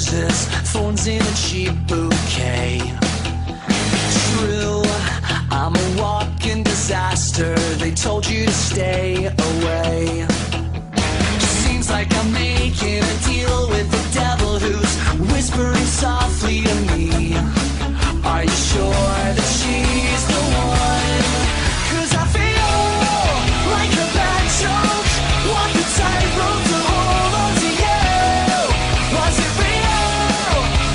roses, thorns in a cheap bouquet. True, I'm a walking disaster, they told you to stay away. Seems like I'm making a deal with the devil who's whispering softly to me. Are you sure that she's the one? 'Cause I feel like a bad joke, walk the tightrope to hold on to you. Was it real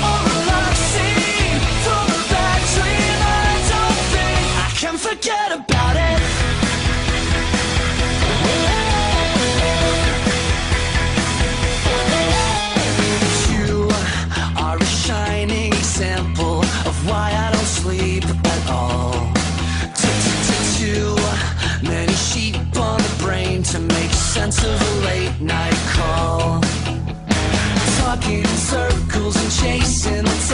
or a love scene from a bad dream? I don't think I can forget about it. You are a shining example of why I don't sleep at all. Too many sheep on the brain to make sense of a late night call. Talking in circles and chasing the